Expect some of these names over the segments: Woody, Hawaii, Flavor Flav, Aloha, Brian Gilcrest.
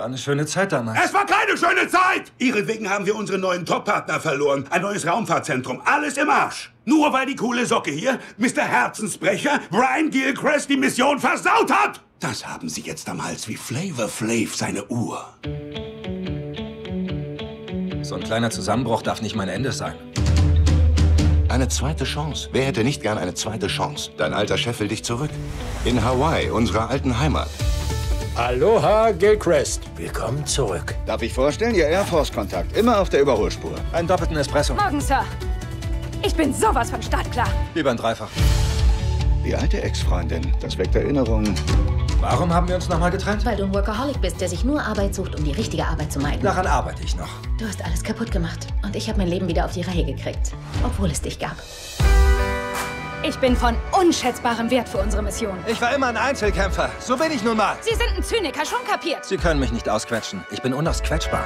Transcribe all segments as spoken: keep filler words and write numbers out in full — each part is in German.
War eine schöne Zeit damals. Es war keine schöne Zeit! Ihretwegen haben wir unseren neuen Top-Partner verloren. Ein neues Raumfahrtzentrum. Alles im Arsch. Nur weil die coole Socke hier, Mister Herzensbrecher, Brian Gilcrest, die Mission versaut hat! Das haben Sie jetzt am Hals wie Flavor Flav seine Uhr. So ein kleiner Zusammenbruch darf nicht mein Ende sein. Eine zweite Chance. Wer hätte nicht gern eine zweite Chance? Dein alter Chef will dich zurück. In Hawaii, unserer alten Heimat. Aloha, Gilcrest. Willkommen zurück. Darf ich vorstellen, Ihr Air Force-Kontakt. Immer auf der Überholspur. Einen doppelten Espresso. Morgen, Sir. Ich bin sowas von startklar. Lieber ein Dreifach. Die alte Ex-Freundin. Das weckt Erinnerungen. Warum haben wir uns nochmal getrennt? Weil du ein Workaholic bist, der sich nur Arbeit sucht, um die richtige Arbeit zu meiden. Daran arbeite ich noch. Du hast alles kaputt gemacht. Und ich habe mein Leben wieder auf die Reihe gekriegt. Obwohl es dich gab. Ich bin von unschätzbarem Wert für unsere Mission. Ich war immer ein Einzelkämpfer. So bin ich nun mal. Sie sind ein Zyniker, schon kapiert. Sie können mich nicht ausquetschen. Ich bin unausquetschbar.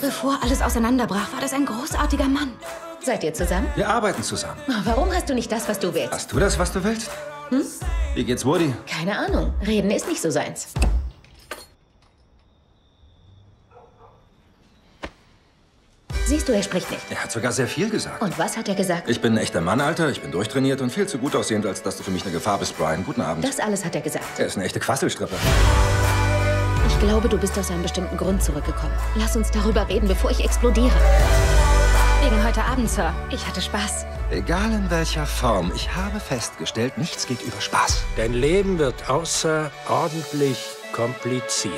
Bevor alles auseinanderbrach, war das ein großartiger Mann. Seid ihr zusammen? Wir arbeiten zusammen. Warum hast du nicht das, was du willst? Hast du das, was du willst? Hm? Wie geht's Woody? Keine Ahnung. Reden ist nicht so seins. Siehst du, er spricht nicht. Er hat sogar sehr viel gesagt. Und was hat er gesagt? Ich bin ein echter Mann, Alter. Ich bin durchtrainiert und viel zu gut aussehend, als dass du für mich eine Gefahr bist, Brian. Guten Abend. Das alles hat er gesagt. Er ist eine echte Quasselstrippe. Ich glaube, du bist aus einem bestimmten Grund zurückgekommen. Lass uns darüber reden, bevor ich explodiere. Wegen heute Abend, Sir. Ich hatte Spaß. Egal in welcher Form, ich habe festgestellt, nichts geht über Spaß. Dein Leben wird außerordentlich kompliziert.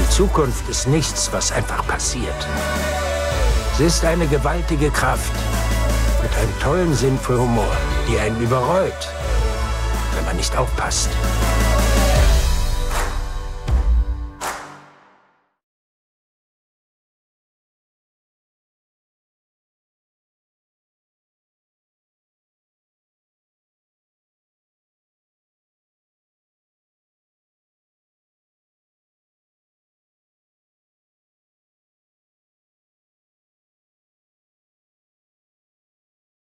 Die Zukunft ist nichts, was einfach passiert. Sie ist eine gewaltige Kraft mit einem tollen Sinn für Humor, die einen überrollt, wenn man nicht aufpasst.